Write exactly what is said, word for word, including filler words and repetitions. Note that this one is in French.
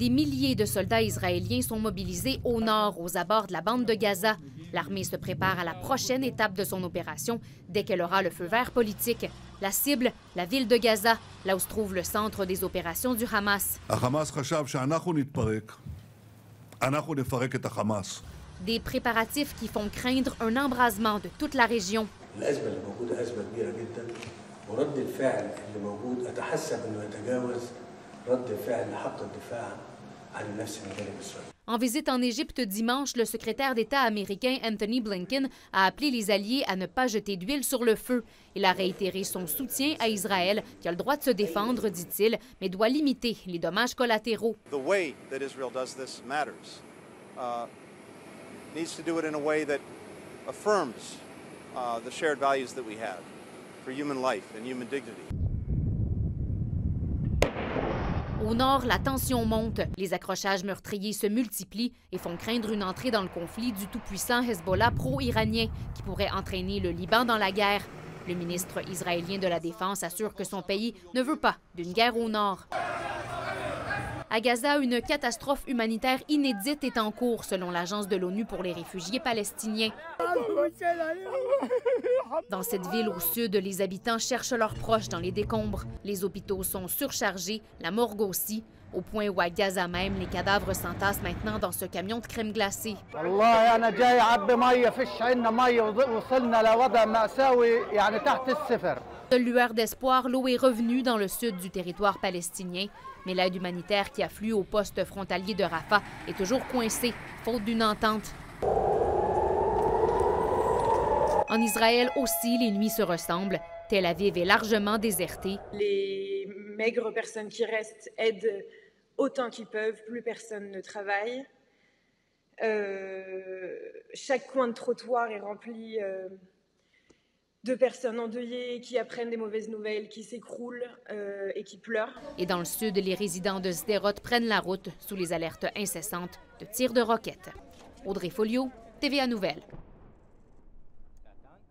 des milliers de soldats israéliens sont mobilisés au nord, aux abords de la bande de Gaza. L'armée se prépare à la prochaine étape de son opération dès qu'elle aura le feu vert politique. La cible, la ville de Gaza, là où se trouve le centre des opérations du Hamas. Des préparatifs qui font craindre un embrasement de toute la région. En visite en Égypte dimanche, le secrétaire d'État américain Anthony Blinken a appelé les alliés à ne pas jeter d'huile sur le feu. Il a réitéré son soutien à Israël, qui a le droit de se défendre, dit-il, mais doit limiter les dommages collatéraux. Au nord, la tension monte. Les accrochages meurtriers se multiplient et font craindre une entrée dans le conflit du tout-puissant Hezbollah pro-iranien qui pourrait entraîner le Liban dans la guerre. Le ministre israélien de la Défense assure que son pays ne veut pas d'une guerre au nord. À Gaza, une catastrophe humanitaire inédite est en cours, selon l'Agence de l'ONU pour les réfugiés palestiniens. Dans cette ville au sud, les habitants cherchent leurs proches dans les décombres. Les hôpitaux sont surchargés, la morgue aussi, au point où à Gaza même, les cadavres s'entassent maintenant dans ce camion de crème glacée. De lueur d'espoir, l'eau est revenue dans le sud du territoire palestinien, mais l'aide humanitaire qui afflue au poste frontalier de Rafah est toujours coincée, faute d'une entente. En Israël aussi, les nuits se ressemblent. Tel Aviv est largement désertée. Les maigres personnes qui restent aident autant qu'ils peuvent, plus personne ne travaille. Euh, chaque coin de trottoir est rempli euh, de personnes endeuillées qui apprennent des mauvaises nouvelles, qui s'écroulent euh, et qui pleurent. Et dans le sud, les résidents de Zderot prennent la route sous les alertes incessantes de tirs de roquettes. Audrey Folliot, T V A Nouvelles.